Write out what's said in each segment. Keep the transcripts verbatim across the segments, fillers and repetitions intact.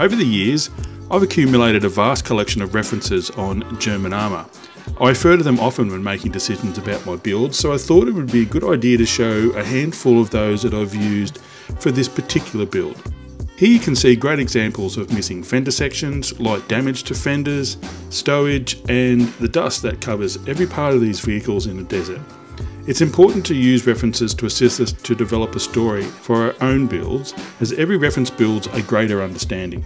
Over the years, I've accumulated a vast collection of references on German armour. I refer to them often when making decisions about my builds, so I thought it would be a good idea to show a handful of those that I've used for this particular build. Here you can see great examples of missing fender sections, light damage to fenders, stowage, and the dust that covers every part of these vehicles in the desert. It's important to use references to assist us to develop a story for our own builds, as every reference builds a greater understanding.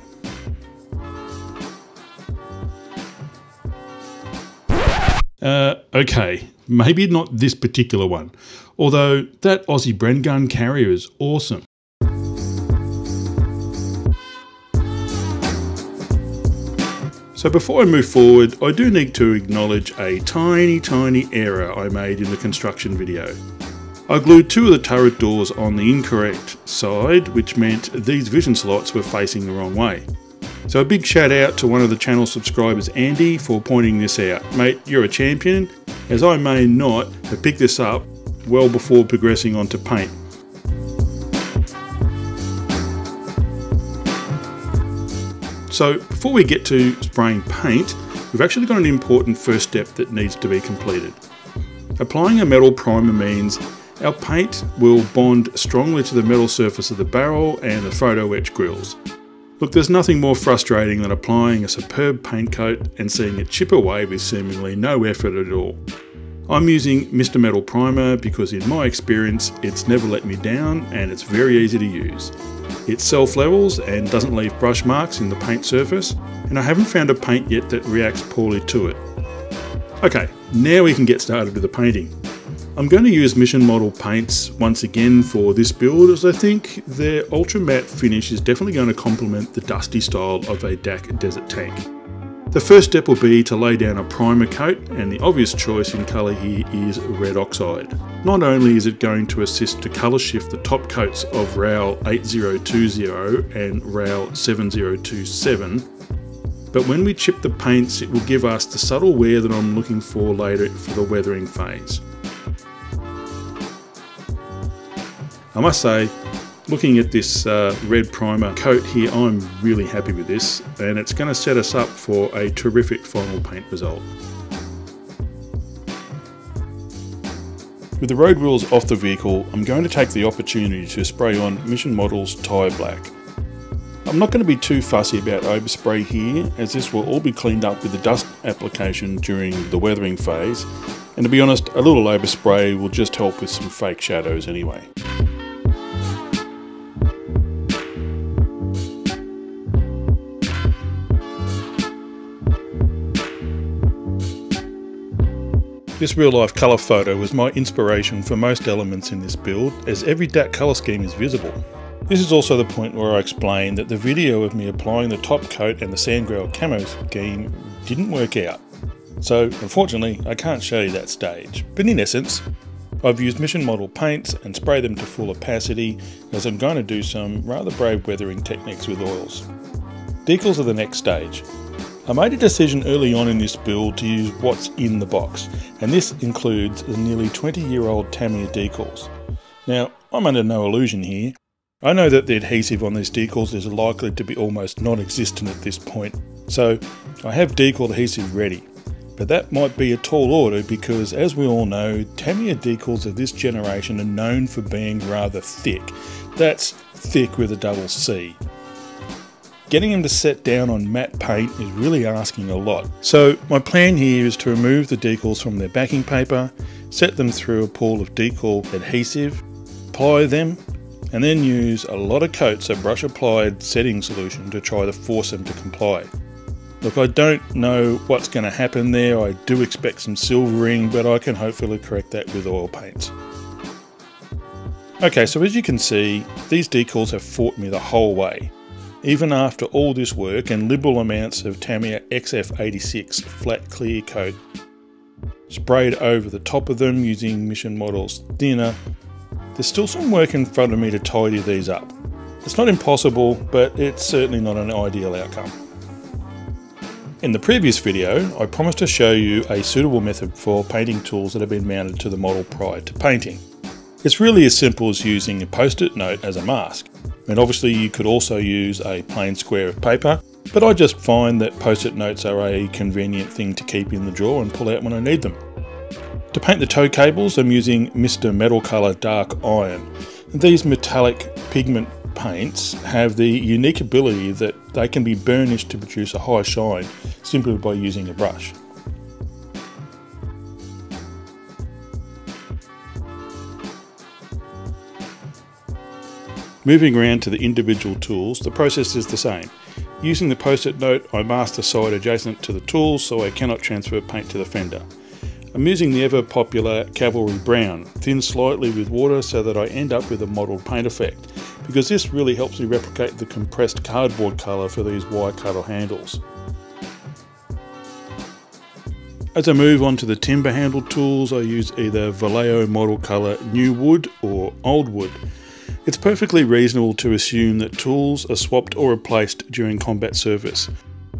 Uh, okay, maybe not this particular one, although that Aussie Bren gun carrier is awesome. So before I move forward, I do need to acknowledge a tiny, tiny error I made in the construction video. I glued two of the turret doors on the incorrect side, which meant these vision slots were facing the wrong way. So a big shout out to one of the channel subscribers, Andy, for pointing this out. Mate, you're a champion, as I may not have picked this up well before progressing on to paint. So before we get to spraying paint, we've actually got an important first step that needs to be completed. Applying a metal primer means our paint will bond strongly to the metal surface of the barrel and the photo etch grills. Look, there's nothing more frustrating than applying a superb paint coat and seeing it chip away with seemingly no effort at all. I'm using Mister Metal Primer because in my experience, it's never let me down and it's very easy to use. It self-levels and doesn't leave brush marks in the paint surface, and I haven't found a paint yet that reacts poorly to it. Okay, now we can get started with the painting. I'm going to use Mission Model paints once again for this build, as I think their ultra matte finish is definitely going to complement the dusty style of a D A K desert tank. The first step will be to lay down a primer coat, and the obvious choice in colour here is red oxide. Not only is it going to assist to colour shift the top coats of RAL eight zero two zero and RAL seven zero two seven, but when we chip the paints it will give us the subtle wear that I'm looking for later for the weathering phase. I must say, looking at this uh, red primer coat here, I'm really happy with this, and it's going to set us up for a terrific final paint result. With the road wheels off the vehicle, I'm going to take the opportunity to spray on Mission Models Tire Black. I'm not going to be too fussy about overspray here, as this will all be cleaned up with the dust application during the weathering phase, and to be honest, a little overspray will just help with some fake shadows anyway. This real-life colour photo was my inspiration for most elements in this build, as every D A K colour scheme is visible. This is also the point where I explained that the video of me applying the top coat and the sand grail camo scheme didn't work out. So unfortunately I can't show you that stage, but in essence I've used Mission Model paints and sprayed them to full opacity, as I'm going to do some rather brave weathering techniques with oils. Decals are the next stage. I made a decision early on in this build to use what's in the box, and this includes the nearly twenty year old Tamiya decals. Now, I'm under no illusion here. I know that the adhesive on these decals is likely to be almost non-existent at this point, so I have decal adhesive ready. But that might be a tall order, because as we all know, Tamiya decals of this generation are known for being rather thick. That's thick with a double C. Getting them to set down on matte paint is really asking a lot. So my plan here is to remove the decals from their backing paper, set them through a pool of decal adhesive, apply them, and then use a lot of coats of brush applied setting solution to try to force them to comply. Look, I don't know what's going to happen there. I do expect some silvering, but I can hopefully correct that with oil paints. Okay, so as you can see, these decals have fought me the whole way. Even after all this work and liberal amounts of Tamiya X F eighty-six flat clear coat sprayed over the top of them using Mission Models thinner, there's still some work in front of me to tidy these up. It's not impossible, but it's certainly not an ideal outcome. In the previous video, I promised to show you a suitable method for painting tools that have been mounted to the model prior to painting. It's really as simple as using a post-it note as a mask. And obviously you could also use a plain square of paper, but I just find that post-it notes are a convenient thing to keep in the drawer and pull out when I need them. To paint the toe cables, I'm using Mister Metal Color Dark Iron. These metallic pigment paints have the unique ability that they can be burnished to produce a high shine simply by using a brush. Moving around to the individual tools, the process is the same. Using the post-it note, I mask the side adjacent to the tool so I cannot transfer paint to the fender. I'm using the ever popular Cavalry Brown, thinned slightly with water so that I end up with a mottled paint effect, because this really helps me replicate the compressed cardboard colour for these wire cutter handles. As I move on to the timber handle tools, I use either Vallejo Model Colour New Wood or Old Wood. It's perfectly reasonable to assume that tools are swapped or replaced during combat service,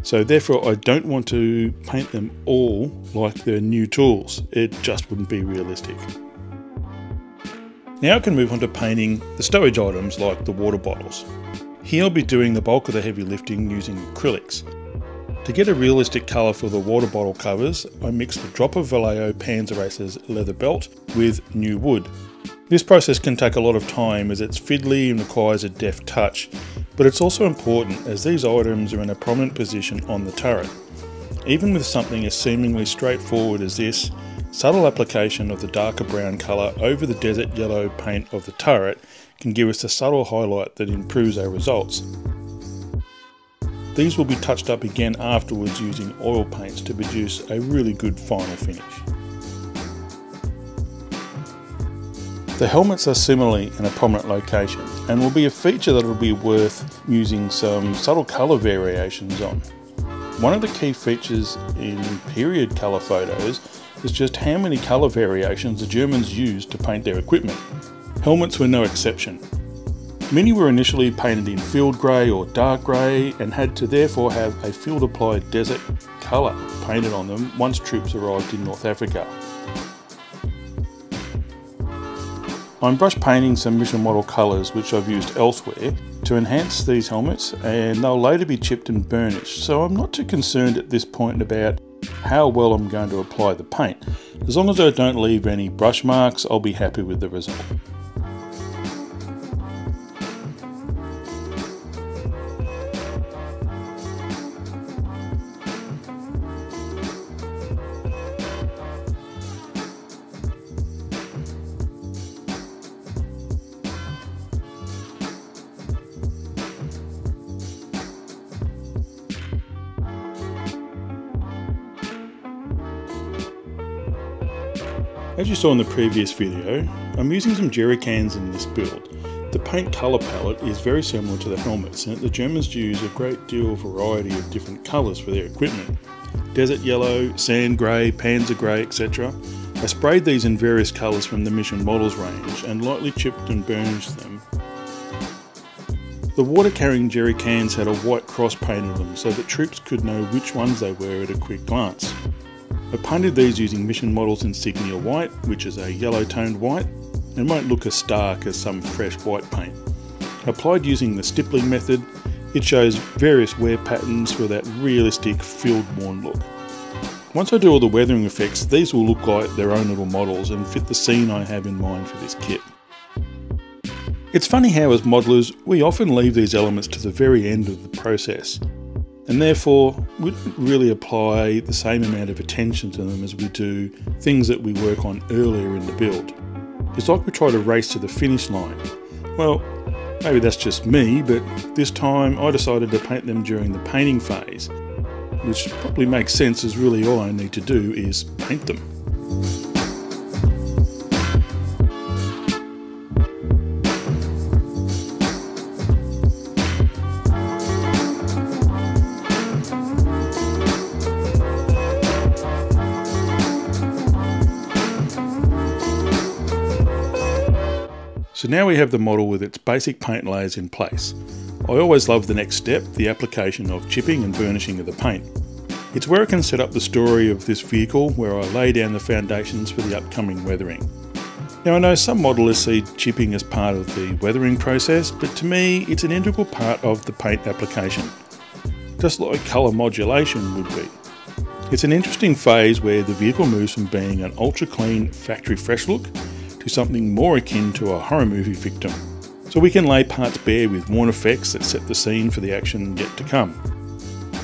so therefore I don't want to paint them all like they're new tools. It just wouldn't be realistic. Now I can move on to painting the stowage items like the water bottles. Here I'll be doing the bulk of the heavy lifting using acrylics. To get a realistic colour for the water bottle covers, I mix the drop of Vallejo Panzeracer's leather belt with new wood. This process can take a lot of time as it's fiddly and requires a deft touch, but it's also important as these items are in a prominent position on the turret. Even with something as seemingly straightforward as this, subtle application of the darker brown colour over the desert yellow paint of the turret can give us a subtle highlight that improves our results. These will be touched up again afterwards using oil paints to produce a really good final finish. The helmets are similarly in a prominent location and will be a feature that will be worth using some subtle colour variations on. One of the key features in period colour photos is just how many colour variations the Germans used to paint their equipment. Helmets were no exception. Many were initially painted in field grey or dark grey and had to therefore have a field applied desert colour painted on them once troops arrived in North Africa. I'm brush painting some Mission Model colours which I've used elsewhere to enhance these helmets, and they'll later be chipped and burnished, so I'm not too concerned at this point about how well I'm going to apply the paint. As long as I don't leave any brush marks, I'll be happy with the result. As you saw in the previous video, I'm using some jerry cans in this build. The paint colour palette is very similar to the helmets, and the Germans use a great deal of variety of different colours for their equipment. Desert yellow, sand grey, panzer grey, et cetera. I sprayed these in various colours from the Mission Models range and lightly chipped and burnished them. The water carrying jerry cans had a white cross painted on them so that troops could know which ones they were at a quick glance. I painted these using Mission Models Insignia White, which is a yellow toned white, and won't look as stark as some fresh white paint. Applied using the stippling method, it shows various wear patterns for that realistic field-worn look. Once I do all the weathering effects, these will look like their own little models and fit the scene I have in mind for this kit. It's funny how as modellers, we often leave these elements to the very end of the process, and therefore we don't really apply the same amount of attention to them as we do things that we work on earlier in the build. It's like we try to race to the finish line. Well, maybe that's just me, but this time I decided to paint them during the painting phase, which probably makes sense as really all I need to do is paint them. So now we have the model with its basic paint layers in place. I always love the next step, the application of chipping and burnishing of the paint. It's where I can set up the story of this vehicle, where I lay down the foundations for the upcoming weathering. Now I know some modelers see chipping as part of the weathering process, but to me it's an integral part of the paint application, just like colour modulation would be. It's an interesting phase where the vehicle moves from being an ultra clean factory fresh look to something more akin to a horror movie victim. So we can lay parts bare with worn effects that set the scene for the action yet to come.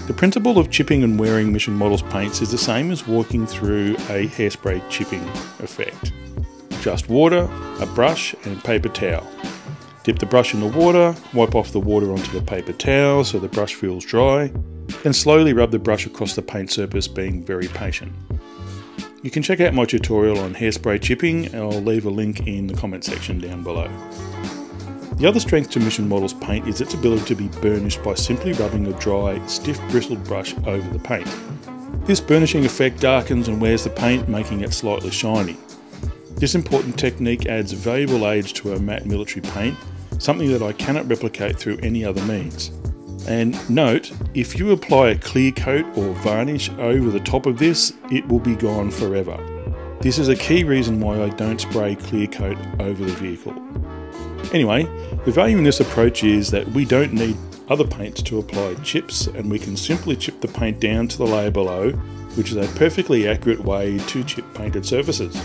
The principle of chipping and wearing Mission Models paints is the same as walking through a hairspray chipping effect. Just water, a brush and paper towel. Dip the brush in the water, wipe off the water onto the paper towel so the brush feels dry, then slowly rub the brush across the paint surface, being very patient. You can check out my tutorial on hairspray chipping and I'll leave a link in the comment section down below. The other strength to Mission Models paint is its ability to be burnished by simply rubbing a dry, stiff bristled brush over the paint. This burnishing effect darkens and wears the paint, making it slightly shiny. This important technique adds valuable age to a matte military paint, something that I cannot replicate through any other means. And note, if you apply a clear coat or varnish over the top of this, it will be gone forever. This is a key reason why I don't spray clear coat over the vehicle. Anyway, the value in this approach is that we don't need other paints to apply chips, and we can simply chip the paint down to the layer below, which is a perfectly accurate way to chip painted surfaces.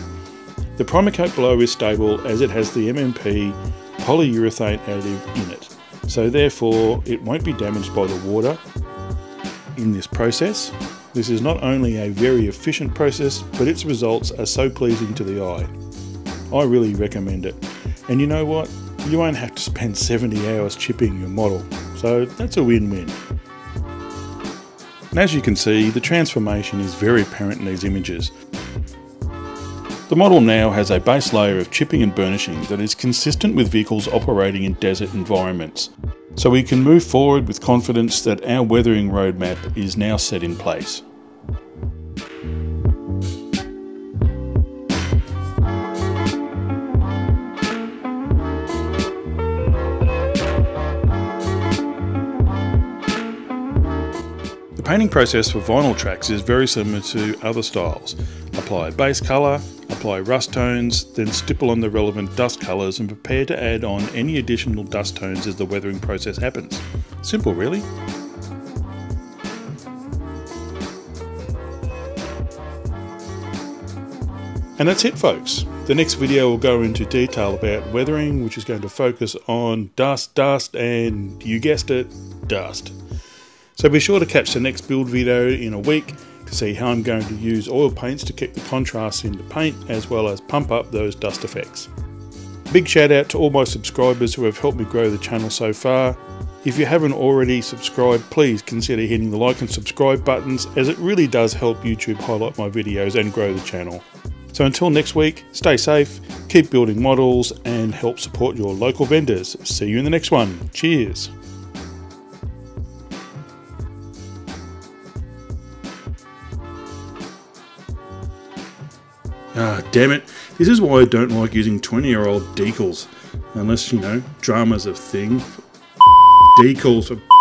The primer coat below is stable as it has the M M P polyurethane additive in it, so therefore it won't be damaged by the water in this process. This is not only a very efficient process, but its results are so pleasing to the eye. I really recommend it. And you know what? You won't have to spend seventy hours chipping your model, so that's a win-win. And as you can see, the transformation is very apparent in these images. The model now has a base layer of chipping and burnishing that is consistent with vehicles operating in desert environments, so we can move forward with confidence that our weathering roadmap is now set in place. The painting process for vinyl tracks is very similar to other styles. Apply a base colour, apply rust tones, then stipple on the relevant dust colours and prepare to add on any additional dust tones as the weathering process happens. Simple, really. And that's it, folks. The next video will go into detail about weathering, which is going to focus on dust, dust, and you guessed it, dust. So be sure to catch the next build video in a week to see how I'm going to use oil paints to keep the contrast in the paint as well as pump up those dust effects. Big shout out to all my subscribers who have helped me grow the channel so far. If you haven't already subscribed, please consider hitting the like and subscribe buttons, as it really does help YouTube highlight my videos and grow the channel. So until next week, stay safe, keep building models and help support your local vendors. See you in the next one. Cheers. Ah, damn it. This is why I don't like using twenty year old decals. Unless, you know, drama's a thing. Decals are